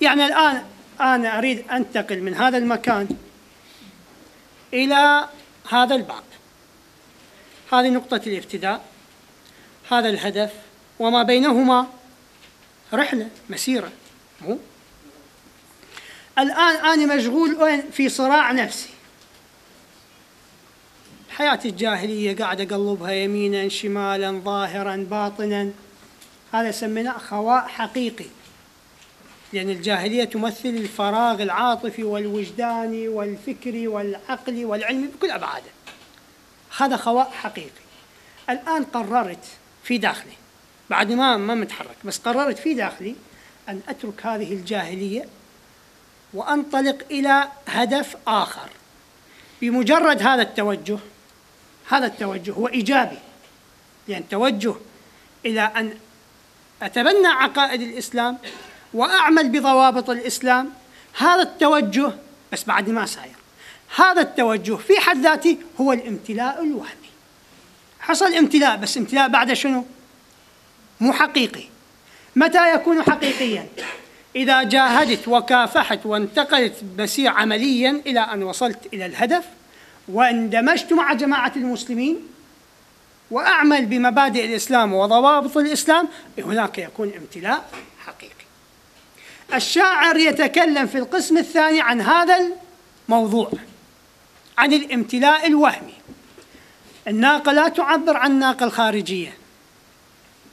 يعني الآن أنا أريد أنتقل من هذا المكان إلى هذا الباب، هذه نقطة الابتداء، هذا الهدف، وما بينهما رحلة مسيرة. مو الآن أنا مشغول في صراع نفسي، حياتي الجاهلية قاعد أقلبها يمينا شمالا ظاهرا باطنا، هذا سميناه خواء حقيقي، لأن يعني الجاهلية تمثل الفراغ العاطفي والوجداني والفكري والعقلي والعلمي بكل أبعاده، هذا خواء حقيقي. الآن قررت في داخلي بعد ما ما متحرك، بس قررت في داخلي أن أترك هذه الجاهلية وأنطلق إلى هدف آخر. بمجرد هذا التوجه، هذا التوجه هو إيجابي، لأن يعني توجه إلى أن أتبنى عقائد الإسلام وأعمل بضوابط الإسلام، هذا التوجه بس بعد ما ساير، هذا التوجه في حد ذاته هو الامتلاء الوهمي. حصل امتلاء، بس امتلاء بعد شنو؟ مو حقيقي. متى يكون حقيقيا؟ إذا جاهدت وكافحت وانتقلت مسير عمليا إلى أن وصلت إلى الهدف، واندمجت مع جماعة المسلمين وأعمل بمبادئ الإسلام وضوابط الإسلام، هناك يكون امتلاء حقيقي. الشاعر يتكلم في القسم الثاني عن هذا الموضوع، عن الامتلاء الوهمي. الناقة لا تعبر عن الناقة الخارجية،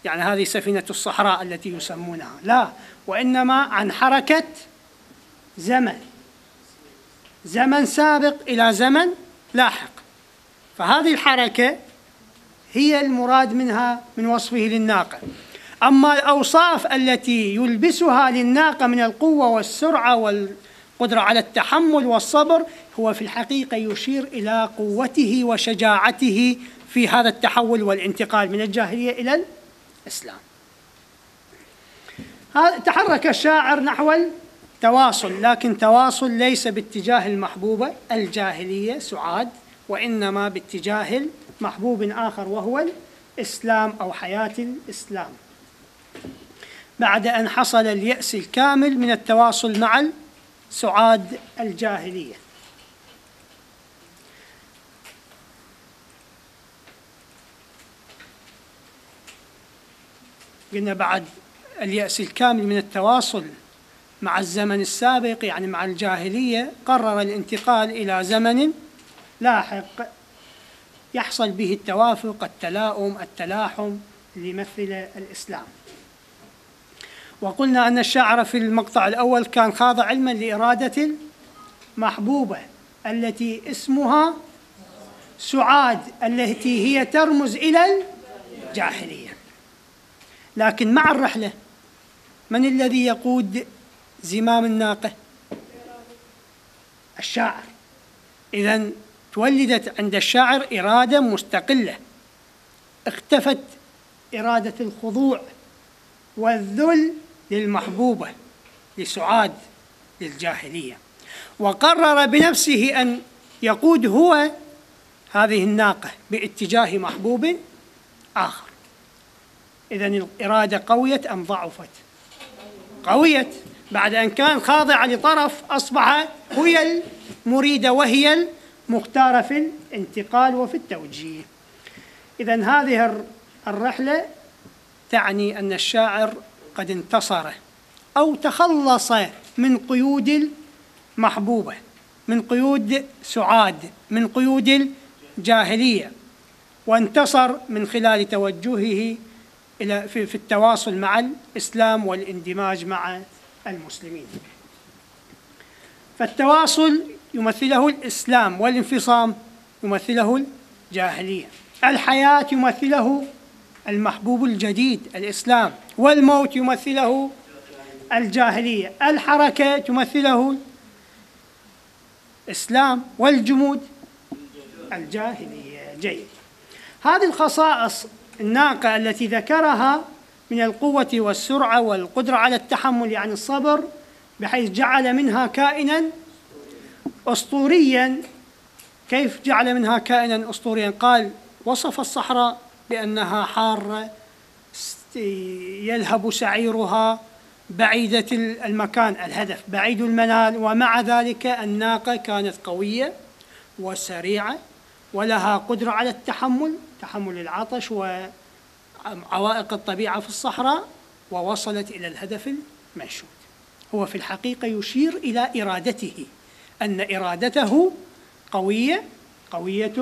يعني هذه سفينة الصحراء التي يسمونها، لا، وإنما عن حركة زمن، زمن سابق إلى زمن لاحق. فهذه الحركة هي المراد منها من وصفه للناقة. أما الأوصاف التي يلبسها للناقة من القوة والسرعة والقدرة على التحمل والصبر، هو في الحقيقة يشير إلى قوته وشجاعته في هذا التحول والانتقال من الجاهلية إلى الإسلام. تحرك الشاعر نحو التواصل، لكن تواصل ليس باتجاه المحبوبة الجاهلية سعاد، وإنما باتجاه محبوب آخر وهو الإسلام أو حياة الإسلام، بعد أن حصل اليأس الكامل من التواصل مع سعاد الجاهلية. قلنا بعد اليأس الكامل من التواصل مع الزمن السابق، يعني مع الجاهلية، قرر الانتقال إلى زمن لاحق يحصل به التوافق، التلاؤم، التلاحم ليمثل الإسلام. وقلنا أن الشاعر في المقطع الأول كان خاضع علما لإرادة المحبوبة التي اسمها سعاد، التي هي ترمز إلى الجاهلية. لكن مع الرحلة من الذي يقود زمام الناقة؟ الشاعر. إذن تولدت عند الشاعر إرادة مستقلة، اختفت إرادة الخضوع والذل للمحبوبة لسعاد للجاهلية، وقرر بنفسه أن يقود هو هذه الناقة باتجاه محبوب آخر. إذن الإرادة قويت أم ضعفت؟ قويت. بعد أن كان خاضع لطرف أصبح هي المريدة وهي المختارة في الانتقال وفي التوجيه. إذن هذه الرحلة تعني أن الشاعر قد انتصر أو تخلص من قيود المحبوبة، من قيود سعاد، من قيود الجاهلية، وانتصر من خلال توجهه إلى في التواصل مع الإسلام والاندماج مع المسلمين. فالتواصل يمثله الإسلام، والانفصام يمثله الجاهلية، الحياة يمثله المحبوب الجديد الإسلام، والموت يمثله الجاهلية، الحركة تمثله الإسلام، والجمود الجاهلية. جيد. هذه الخصائص الناقة التي ذكرها من القوة والسرعة والقدرة على التحمل، يعني الصبر، بحيث جعل منها كائنا أسطوريا. كيف جعل منها كائنا أسطوريا؟ قال وصف الصحراء بأنها حارة يلهب سعيرها، بعيدة المكان، الهدف بعيد المنال، ومع ذلك الناقة كانت قوية وسريعة ولها قدرة على التحمل، تحمل العطش وعوائق الطبيعة في الصحراء، ووصلت إلى الهدف المنشود. هو في الحقيقة يشير إلى إرادته، أن إرادته قوية قوية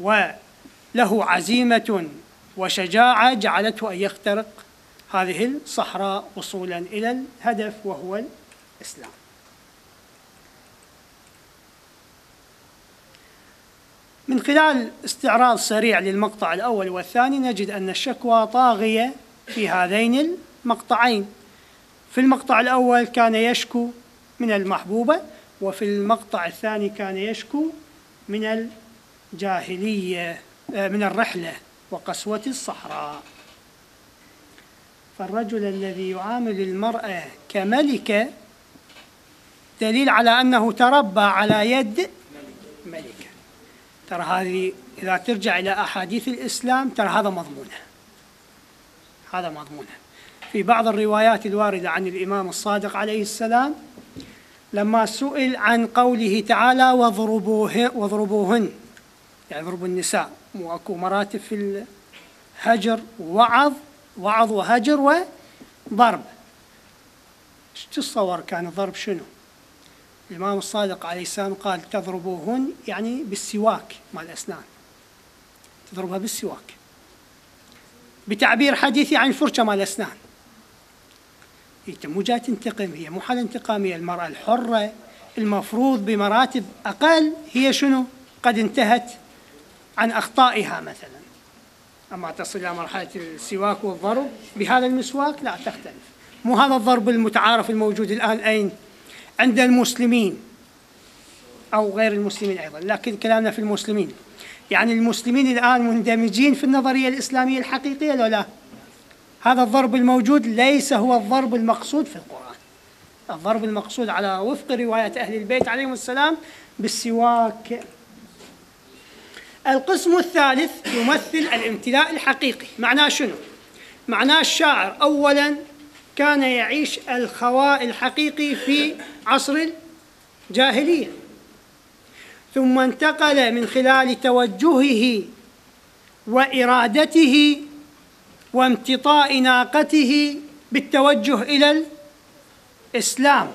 وله عزيمة وشجاعة جعلته أن يخترق هذه الصحراء وصولا إلى الهدف وهو الإسلام. من خلال استعراض سريع للمقطع الأول والثاني نجد أن الشكوى طاغية في هذين المقطعين. في المقطع الأول كان يشكو من المحبوبة، وفي المقطع الثاني كان يشكو من الجاهلية، من الرحلة وقسوة الصحراء. فالرجل الذي يعامل المرأة كملكة دليل على أنه تربى على يد ملكا. ترى هذه إذا ترجع إلى أحاديث الإسلام ترى هذا مضمونه، هذا مضمونه. في بعض الروايات الواردة عن الإمام الصادق عليه السلام لما سئل عن قوله تعالى وضربوه وضربوهن، يعني ضربوا النساء، واكو مراتب في الهجر، وعظ وعظ وهجر وضرب. تتصور كان الضرب شنو؟ الإمام الصادق عليه السلام قال تضربوهن يعني بالسواك مع الأسنان، تضربها بالسواك، بتعبير حديثي عن الفرشة مع الأسنان. أنت مو جاي تنتقم، هي مو حالة انتقامية. المرأة الحرة المفروض بمراتب أقل هي شنو؟ قد انتهت عن أخطائها مثلا، أما تصل إلى مرحلة السواك والضرب بهذا المسواك لا تختلف. مو هذا الضرب المتعارف الموجود الآن أين؟ عند المسلمين أو غير المسلمين أيضا، لكن كلامنا في المسلمين. يعني المسلمين الآن مندمجين في النظرية الإسلامية الحقيقية لو لا؟ هذا الضرب الموجود ليس هو الضرب المقصود في القرآن. الضرب المقصود على وفق رواية أهل البيت عليهم السلام بالسواك. القسم الثالث يمثل الامتلاء الحقيقي. معناه شنو؟ معناه الشاعر أولا كان يعيش الخواء الحقيقي في عصر الجاهلية، ثم انتقل من خلال توجهه وإرادته وامتطاء ناقته بالتوجه إلى الإسلام.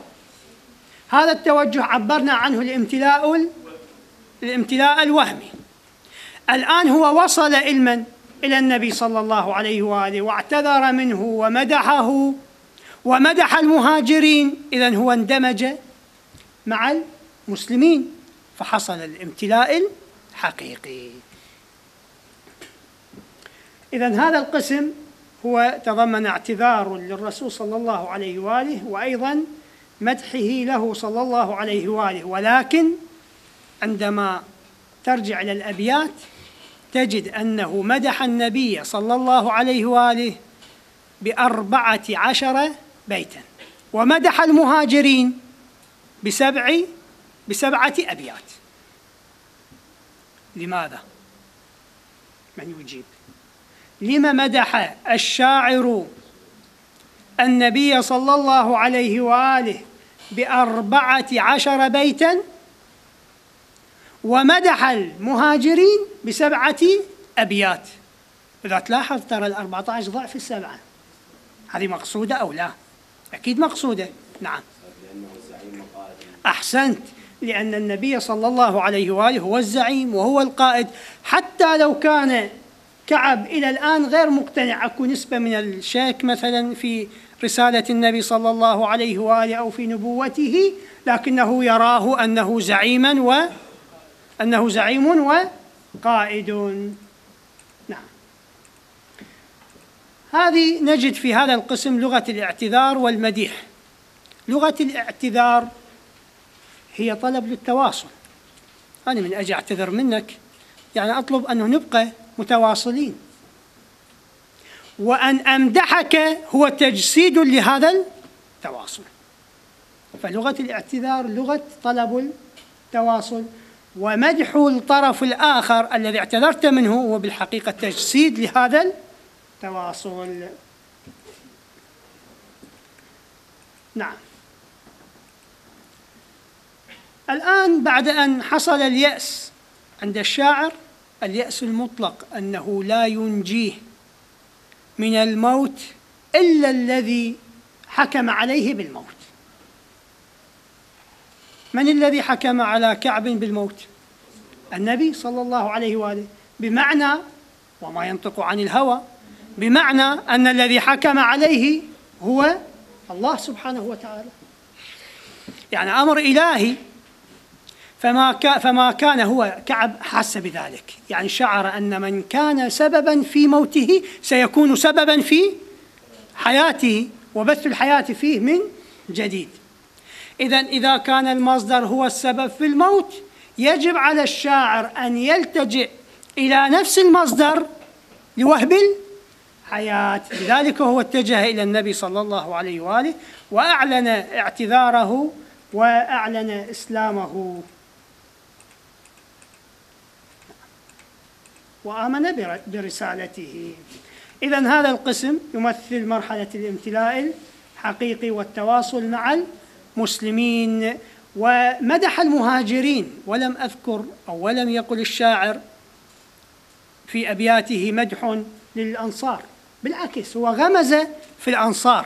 هذا التوجه عبرنا عنه الامتلاء ال... الامتلاء الوهمي. الآن هو وصل إلى إلى النبي صلى الله عليه وآله واعتذر منه ومدحه ومدح المهاجرين، إذن هو اندمج مع المسلمين فحصل الامتلاء الحقيقي. إذن هذا القسم هو تضمن اعتذار للرسول صلى الله عليه وآله وأيضا مدحه له صلى الله عليه وآله، ولكن عندما ترجع إلى الأبيات تجد أنه مدح النبي صلى الله عليه وآله بأربعة عشر بيتا ومدح المهاجرين بسبع بسبعة أبيات. لماذا؟ من يجيب؟ لما مدح الشاعر النبي صلى الله عليه وآله بأربعة عشر بيتا ومدح المهاجرين بسبعة أبيات؟ إذا تلاحظ ترى الأربعة عشر ضعف السبعة. هذه مقصودة أو لا؟ أكيد مقصودة، نعم. أحسنت، لأن النبي صلى الله عليه وآله هو الزعيم وهو القائد. حتى لو كان كعب إلى الآن غير مقتنع، أكو نسبة من الشك مثلا في رسالة النبي صلى الله عليه وآله أو في نبوته، لكنه يراه أنه زعيما و أنه زعيم وقائد. نعم، هذه نجد في هذا القسم لغة الاعتذار والمديح. لغة الاعتذار هي طلب للتواصل، أنا من أجي أعتذر منك يعني أطلب أنه نبقى متواصلين، وأن أمدحك هو تجسيد لهذا التواصل. فلغة الاعتذار لغة طلب التواصل، ومدح الطرف الآخر الذي اعتذرت منه هو بالحقيقة تجسيد لهذا التواصل. نعم، الآن بعد أن حصل اليأس عند الشاعر، اليأس المطلق أنه لا ينجيه من الموت إلا الذي حكم عليه بالموت. من الذي حكم على كعب بالموت؟ النبي صلى الله عليه وآله، بمعنى وما ينطق عن الهوى، بمعنى أن الذي حكم عليه هو الله سبحانه وتعالى، يعني أمر إلهي. فما فما كان هو كعب حس بذلك، يعني شعر أن من كان سببا في موته سيكون سببا في حياته وبث الحياة فيه من جديد. إذن إذا كان المصدر هو السبب في الموت، يجب على الشاعر أن يلتجئ إلى نفس المصدر لوهب الحياة. لذلك هو اتجه إلى النبي صلى الله عليه وآله وأعلن اعتذاره وأعلن إسلامه. وآمن برسالته. إذا هذا القسم يمثل مرحلة الامتلاء الحقيقي والتواصل مع المسلمين. ومدح المهاجرين، ولم أذكر أو ولم يقل الشاعر في أبياته مدح للأنصار، بالعكس هو غمز في الأنصار.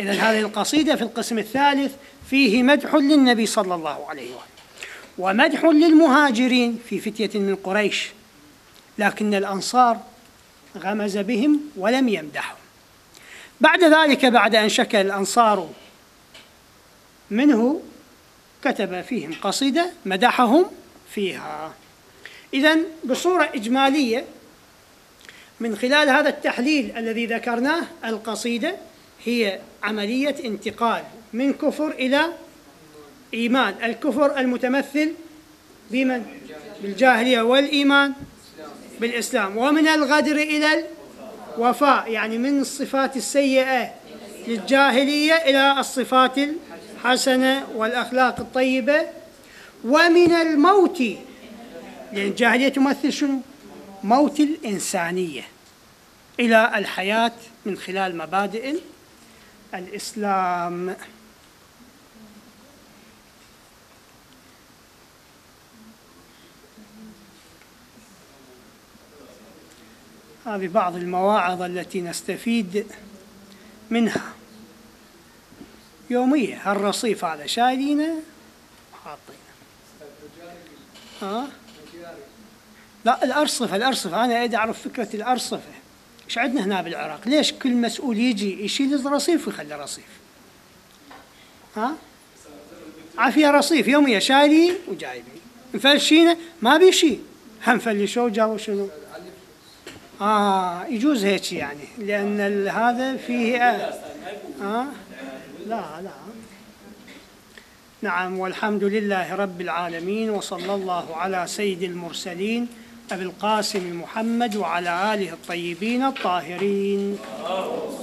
إذن هذه القصيدة في القسم الثالث فيه مدح للنبي صلى الله عليه وآله ومدح للمهاجرين في فتية من قريش، لكن الأنصار غمز بهم ولم يمدحهم. بعد ذلك بعد أن شكى الأنصار منه كتب فيهم قصيدة مدحهم فيها. إذن بصورة إجمالية من خلال هذا التحليل الذي ذكرناه، القصيدة هي عملية انتقال من كفر إلى إيمان. الكفر المتمثل بمن؟ بالجاهلية، والإيمان بالإسلام. ومن الغدر إلى الوفاء، يعني من الصفات السيئة للجاهلية إلى الصفات الحسنة والأخلاق الطيبة. ومن الموت، لأن الجاهلية تمثل شنو؟ موت الإنسانية، إلى الحياة من خلال مبادئ الإسلام. هذه بعض المواعظ التي نستفيد منها يومية. هالرصيف هذا شايلينه وحاطينه. ها؟ لا، الأرصفة الأرصفة أنا أريد أعرف فكرة الأرصفة. إيش عندنا هنا بالعراق؟ ليش كل مسؤول يجي يشيل رصيف ويخلي رصيف؟ ها؟ عافية رصيف يومية شايلين وجايبين، مفلشينه ما بيشي، هم فلشوا وجابوا شنو؟ آه يجوز هيك يعني، لأن هذا فيه آه. آه لا لا نعم. والحمد لله رب العالمين، وصلى الله على سيد المرسلين أبي القاسم محمد وعلى آله الطيبين الطاهرين.